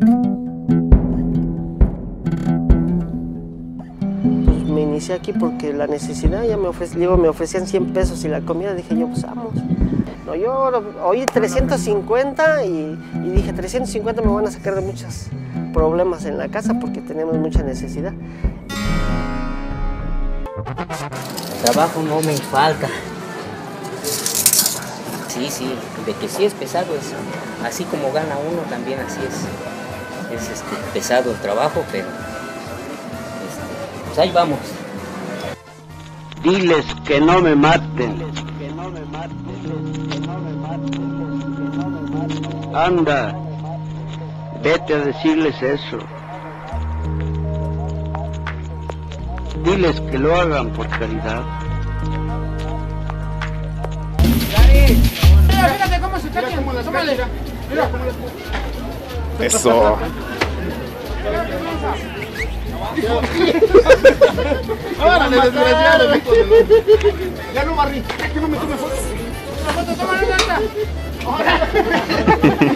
Pues me inicié aquí porque la necesidad ya me ofrecían 100 pesos y la comida, dije yo, pues vamos. No, yo oí 350 y dije, 350 me van a sacar de muchos problemas en la casa porque tenemos mucha necesidad. El trabajo no me falta. Sí, de que sí es pesado, es así como gana uno, también así es pesado el trabajo, pero pues ahí vamos. Diles que no me maten. Anda, vete a decirles eso. Diles que lo hagan por caridad. Mira, fíjate cómo se cachan. Tómale. Mira. Eso. Ahora le desgraciado. Ya no barrí. Que no me tome fotos. Una foto, tómale una alta. Ahora.